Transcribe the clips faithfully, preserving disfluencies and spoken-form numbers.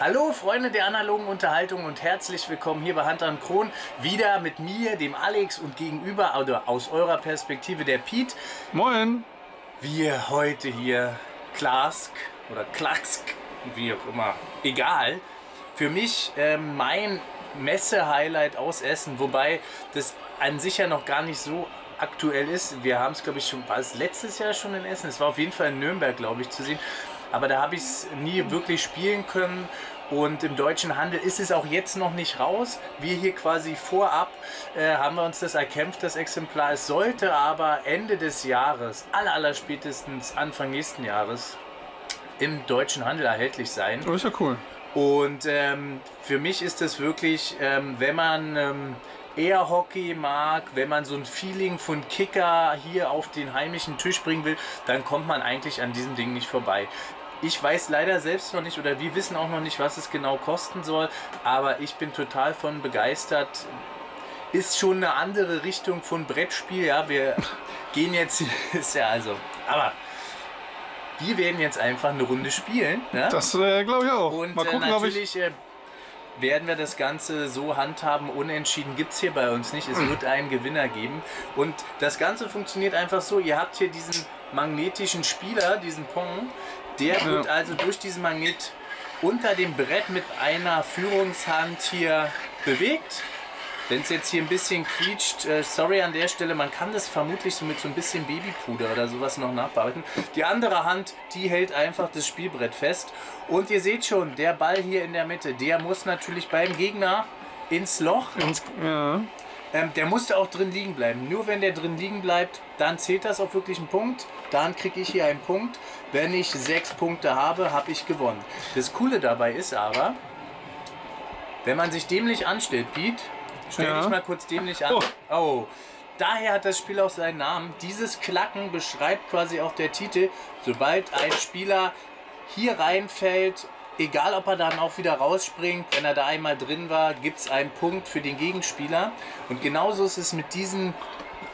Hallo Freunde der analogen Unterhaltung und herzlich willkommen hier bei Hand an Kron. Wieder mit mir, dem Alex und gegenüber, oder aus eurer Perspektive, der Peat. Moin! Wir heute hier Klask oder Klask, wie auch immer, egal. Für mich äh, mein Messe-Highlight aus Essen, wobei das an sich ja noch gar nicht so aktuell ist. Wir haben es, glaube ich, schon, war es letztes Jahr schon in Essen? Es war auf jeden Fall in Nürnberg, glaube ich, zu sehen. Aber da habe ich es nie wirklich spielen können und im deutschen Handel ist es auch jetzt noch nicht raus. Wir hier quasi vorab äh, haben wir uns das erkämpft, das Exemplar. Es sollte aber Ende des Jahres, aller, aller spätestens Anfang nächsten Jahres, im deutschen Handel erhältlich sein. Oh, ist ja cool. Und ähm, für mich ist das wirklich, ähm, wenn man ähm, eher Hockey mag, wenn man so ein Feeling von Kicker hier auf den heimischen Tisch bringen will, dann kommt man eigentlich an diesem Ding nicht vorbei. Ich weiß leider selbst noch nicht, oder wir wissen auch noch nicht, was es genau kosten soll, aber ich bin total von begeistert. Ist schon eine andere Richtung von Brettspiel, ja, wir gehen jetzt, ist ja also, aber die werden jetzt einfach eine Runde spielen. Ne? Das äh, glaube ich auch. Und mal gucken, äh, natürlich ich... äh, werden wir das Ganze so handhaben, unentschieden gibt es hier bei uns nicht, es wird einen Gewinner geben. Und das Ganze funktioniert einfach so, ihr habt hier diesen magnetischen Spieler, diesen Pong, der wird also durch diesen Magnet unter dem Brett mit einer Führungshand hier bewegt. Wenn es jetzt hier ein bisschen quietscht, äh, sorry an der Stelle, man kann das vermutlich so mit so ein bisschen Babypuder oder sowas noch nachbearbeiten. Die andere Hand, die hält einfach das Spielbrett fest. Und ihr seht schon, der Ball hier in der Mitte, der muss natürlich beim Gegner ins Loch. Ins, ja. ähm, der musste auch drin liegen bleiben. Nur wenn der drin liegen bleibt, dann zählt das auch wirklich einen Punkt. Dann kriege ich hier einen Punkt. Wenn ich sechs Punkte habe, habe ich gewonnen. Das Coole dabei ist aber, wenn man sich dämlich anstellt, Peat, stell dich ja. mal kurz dämlich an. Oh. oh. Daher hat das Spiel auch seinen Namen. Dieses Klacken beschreibt quasi auch der Titel. Sobald ein Spieler hier reinfällt, egal ob er dann auch wieder rausspringt, wenn er da einmal drin war, gibt es einen Punkt für den Gegenspieler. Und genauso ist es mit diesen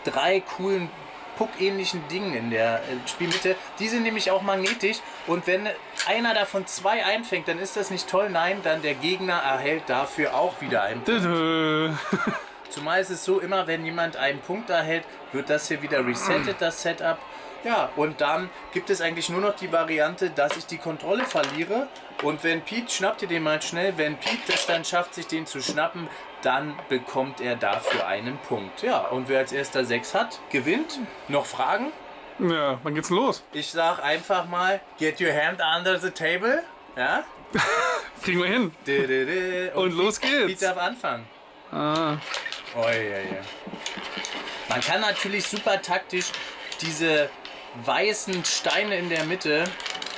drei coolen puckähnlichen Dingen in der Spielmitte. Die sind nämlich auch magnetisch und wenn einer davon zwei einfängt, dann ist das nicht toll, nein, dann der Gegner erhält dafür auch wieder einen Punkt. Zumal ist es so, immer wenn jemand einen Punkt erhält, wird das hier wieder resettet, das Setup. Ja, und dann gibt es eigentlich nur noch die Variante, dass ich die Kontrolle verliere und wenn Peat, schnappt ihr den mal schnell, wenn Peat das dann schafft, sich den zu schnappen, dann bekommt er dafür einen Punkt. Ja, und wer als erster sechs hat, gewinnt. Noch Fragen? Ja, wann geht's los? Ich sag einfach mal, get your hand under the table. Ja? Kriegen wir hin. De, de, de. Und, und los geht's. Peat darf anfangen. Ah. Oh, ja, ja. Man kann natürlich super taktisch diese weißen Steine in der Mitte,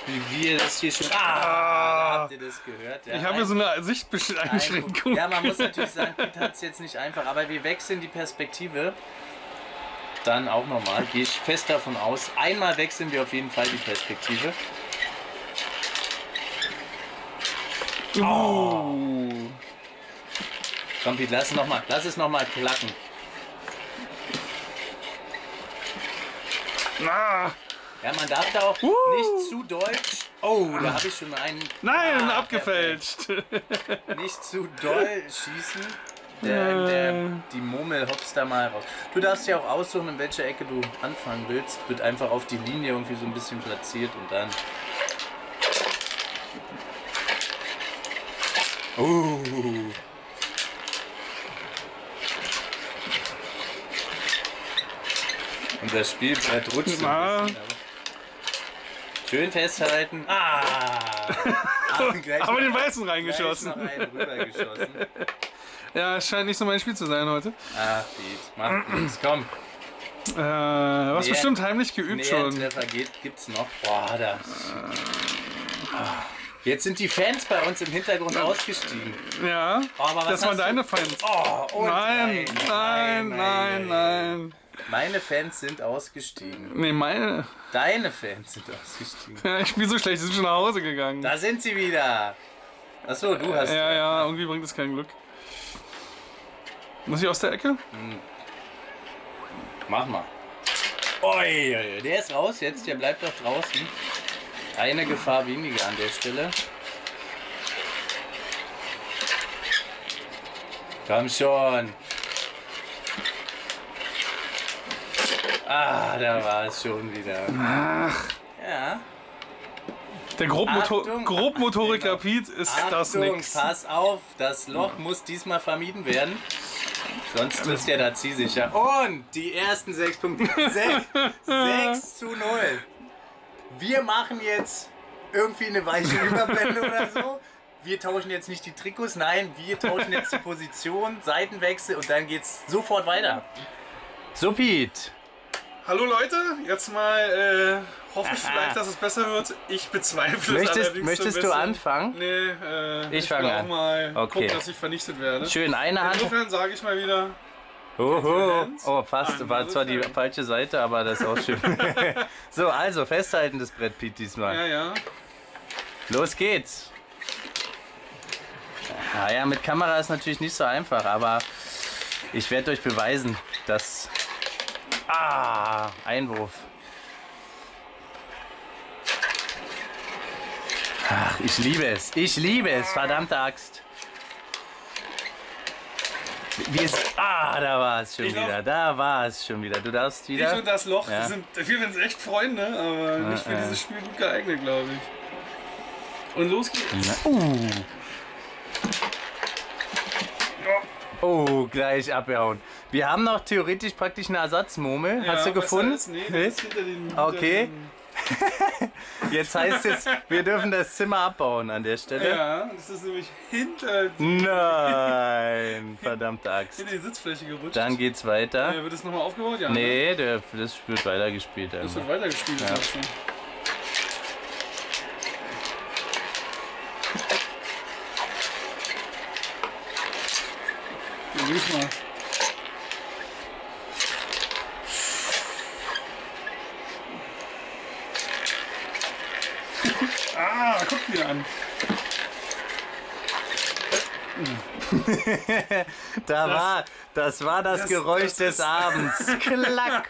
wie wir das hier schon... Ah, habt ihr das gehört? Ja, ich habe so eine Sichteinschränkung. Ja, man muss natürlich sagen, Peat hat es jetzt nicht einfach, aber wir wechseln die Perspektive. Dann auch nochmal, gehe ich fest davon aus. Einmal wechseln wir auf jeden Fall die Perspektive. Oh. Komm Peat, lass es nochmal, lass es nochmal klacken. Ah. Ja, man darf da auch uh. nicht zu deutsch. Oh, da habe ich schon mal einen. Nein, ah, abgefälscht. Nicht zu doll schießen. Der, der, die Murmel hops da mal raus. Du darfst ja auch aussuchen, in welcher Ecke du anfangen willst. Wird einfach auf die Linie irgendwie so ein bisschen platziert und dann. Oh. Und das Spielbrett rutscht ein bisschen. Schön festhalten. Ah! Haben aber den Weißen reingeschossen. Noch einen rübergeschossen. Ja, es scheint nicht so mein Spiel zu sein heute. Ach, Peat, mach nichts, komm. Äh, was näher, bestimmt heimlich geübt schon. Treffer geht, gibt's noch. Boah, da. Ah. Jetzt sind die Fans bei uns im Hintergrund ausgestiegen. Ja, oh, aber was das waren deine du? Fans. Oh, oh nein, nein, nein, nein, nein, nein, nein. Meine Fans sind ausgestiegen. Nee, meine. Deine Fans sind ausgestiegen. Ja, ich spiele so schlecht, die sind schon nach Hause gegangen. Da sind sie wieder. Achso, du hast. Ja, ja, irgendwie bringt es kein Glück. Muss ich aus der Ecke? Hm. Mach mal. Oi, der ist raus jetzt, der bleibt doch draußen. Eine Gefahr weniger an der Stelle. Komm schon. Ah, da war es schon wieder. Ach. Ja. Der Grobmotor Achtung, Grobmotoriker Achtung, Peat ist Achtung, das nix. Pass auf, das Loch muss diesmal vermieden werden. Sonst ja, ist der da zielsicher. Und die ersten sechs Punkte. sechs zu null. Wir machen jetzt irgendwie eine weiche Überblende oder so. Wir tauschen jetzt nicht die Trikots, nein, wir tauschen jetzt die Position, Seitenwechsel und dann geht's sofort weiter. So, Peat. Hallo Leute, jetzt mal äh, hoffe ich vielleicht, dass es besser wird. Ich bezweifle möchtest, es allerdings. Möchtest du anfangen? Nee, äh, ich, ich fange an. Mal okay. Gucken, dass ich vernichtet werde. Schön, eine Hand. Insofern sage ich mal wieder. Oho. Oh, fast. Andere war zwar Fan. Die falsche Seite, aber das ist auch schön. So, also festhalten das Brett, Peat, diesmal. Ja, ja. Los geht's. Naja, mit Kamera ist natürlich nicht so einfach, aber ich werde euch beweisen, dass... Ah, Einwurf. Ach, ich liebe es. Ich liebe es, verdammte Axt. Wie ist, ah, da war es schon ich wieder. Glaub, da war es schon wieder. Du darfst wieder. Ich und das Loch, ja. sind, wir sind echt Freunde, aber ah, nicht für ah. dieses Spiel gut geeignet, glaube ich. Und los geht's. Na, uh. Oh, gleich abgehauen. Wir haben noch theoretisch praktisch eine Ersatzmurmel. Ja, hast du gefunden? Heißt, nee, nee? Das hinter den, hinter okay. Den jetzt heißt es, wir dürfen das Zimmer abbauen an der Stelle. Ja, das ist nämlich hinter... Nein, verdammte Axt. Hinter die Sitzfläche gerutscht. Dann geht's weiter. Ja, wird das nochmal aufgebaut? Ja, nee, der, das wird weitergespielt. Das wird weitergespielt. Ja. Das Mal. Ah, guck mir an. da das, war, das war das, das Geräusch das des Abends. Klack.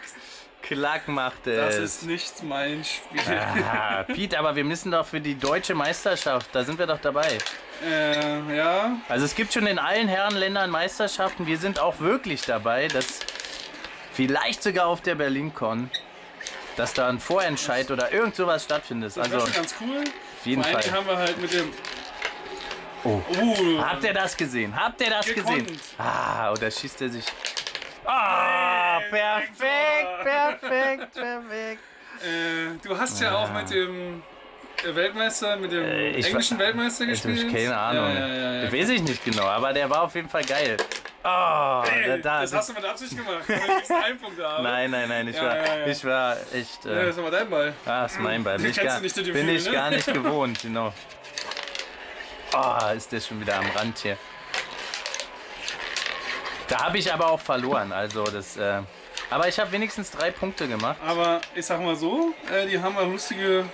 Klack machte es. Das ist nicht mein Spiel. Ah, Peat, aber wir müssen doch für die deutsche Meisterschaft, da sind wir doch dabei. Äh, ja. Also es gibt schon in allen Herrenländern Meisterschaften, wir sind auch wirklich dabei, dass vielleicht sogar auf der Berlin-Con, dass da ein Vorentscheid das oder irgend sowas stattfindet. Das also, ist ganz cool. Auf jeden Vor Fall. Haben wir halt mit dem... Oh. Oh. Habt ihr das gesehen? Habt ihr das gekonnt. gesehen? Ah, oder schießt er sich... Ah, oh, perfekt, perfekt, perfekt. Äh, du hast ja, ja auch mit dem... Weltmeister, mit dem äh, englischen war, Weltmeister gespielt? Ich keine Ahnung. Ja, ja, ja, ja. Weiß ich nicht genau, aber der war auf jeden Fall geil. Oh, hey, da, da, das, das hast du mit Absicht gemacht, weil ich einen Punkt habe. Nein, nein, nein, ich, ja, war, ja, ja. ich war echt... Äh, ja, das ist aber dein Ball. Ah, das ist mein Ball. Bin ich, gar, nicht Gefühl, bin ich ne? gar nicht gewohnt, genau. Oh, ist der schon wieder am Rand hier. Da habe ich aber auch verloren, also das... Äh, aber ich habe wenigstens drei Punkte gemacht. Aber ich sag mal so, äh, die haben mal lustige...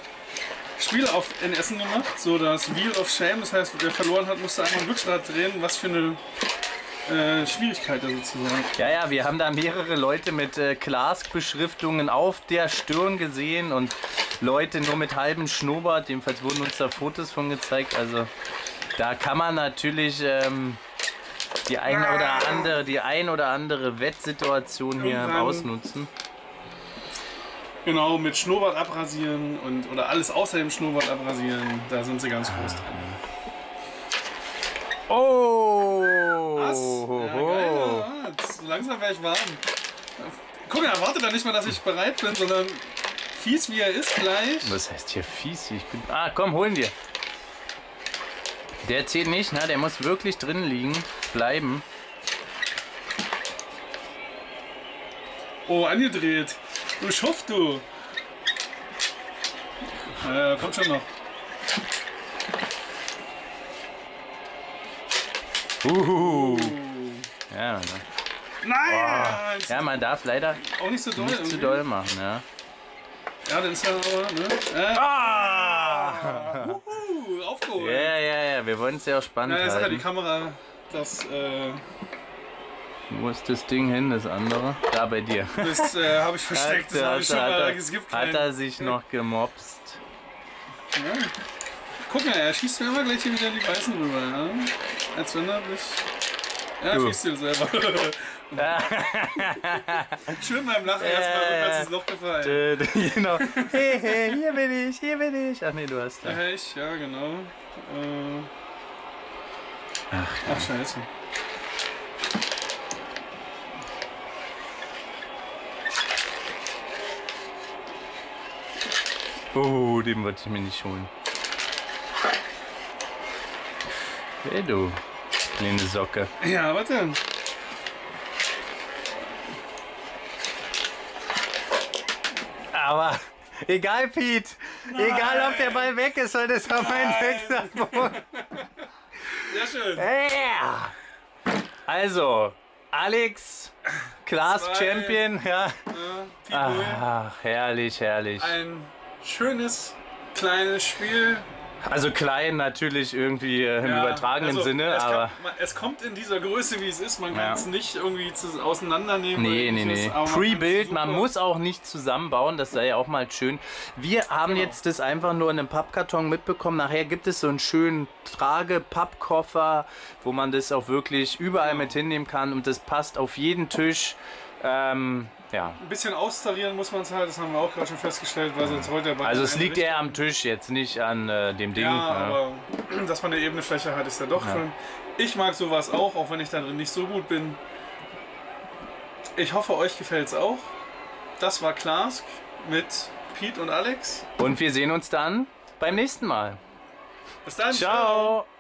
Spiel auf in Essen gemacht, so das Wheel of Shame, das heißt, wer verloren hat, musste einmal ein Glücksrad drehen, was für eine äh, Schwierigkeit da sozusagen. Ja, ja, wir haben da mehrere Leute mit äh, Klask-Beschriftungen auf der Stirn gesehen und Leute nur mit halbem Schnurrbart, jedenfalls wurden uns da Fotos von gezeigt, also da kann man natürlich ähm, die, ein oder andere, die ein oder andere Wettsituation hier ausnutzen. Genau, mit Schnurrbart abrasieren und oder alles außer dem Schnurrbart abrasieren, da sind sie ganz groß dran. Oh! Was? Ja, geil, langsam wäre ich warm. Guck, er erwartet da nicht mal, dass ich bereit bin, sondern fies wie er ist gleich. Was heißt hier fies? Ich bin. Ah, komm, holen wir. Der zählt nicht, ne? Der muss wirklich drin liegen, bleiben. Oh, angedreht. Du schuft, du! Äh, kommt schon noch. Uhuhu. Ja, man. Nein! Oh. Ja, man darf leider auch nicht so doll, nicht zu doll machen, ja. Ja, dann ist ja aber, ne? Äh. Ah! Uhuhu, aufgeholt! Ja, ja, ja, wir wollen es ja auch spannend ja, jetzt halten. Ja, ist die Kamera, das, äh... Wo ist das Ding hin, das andere? Da bei dir. Das äh, habe ich versteckt, das habe ich schon mal. Es gibt keinen. Hat er sich noch gemobst? Ja. Guck mal, er schießt mir immer gleich hier wieder die Weißen rüber. Ja? Als wenn er mich Ja, du. Schießt dir selber. Schön beim Lachen erstmal rückwärts ins Loch gefallen. Genau. Hey, hey, hier bin ich, hier bin ich. Ach nee, du hast da. Ja, ich, ja, genau. Äh. Ach, Ach, scheiße. Oh, den wollte ich mir nicht holen. Hey, du. Kleine Socke. Ja, was denn? Aber egal, Peat. Nein. Egal, ob der Ball weg ist, soll das auf einen Wechselboden. Sehr schön. Yeah. Also, Alex, Klask Champion. Ja. Äh, Ach, herrlich, herrlich. Ein schönes, kleines Spiel. Also klein natürlich irgendwie äh, im ja, übertragenen also Sinne, es aber... Kann, man, es kommt in dieser Größe, wie es ist. Man kann es ja. nicht irgendwie zu, auseinandernehmen. Nee, nee, nee. Pre-Build, man muss auch nicht zusammenbauen. Das sei ja auch mal schön. Wir haben genau. jetzt das einfach nur in einem Pappkarton mitbekommen. Nachher gibt es so einen schönen Trage-Pappkoffer, wo man das auch wirklich überall genau. mit hinnehmen kann. Und das passt auf jeden Tisch. Ähm... Ja. Ein bisschen austarieren muss man es halt, das haben wir auch gerade schon festgestellt, weil sonst rollt der Ball. Also es liegt Richtung. eher am Tisch jetzt, nicht an äh, dem Ding. Ja, ne? aber dass man eine ebene Fläche hat, ist ja doch ja. schön. Ich mag sowas auch, auch wenn ich da drin nicht so gut bin. Ich hoffe, euch gefällt es auch. Das war Klask mit Peat und Alex. Und wir sehen uns dann beim nächsten Mal. Bis dann. Ciao. Ciao.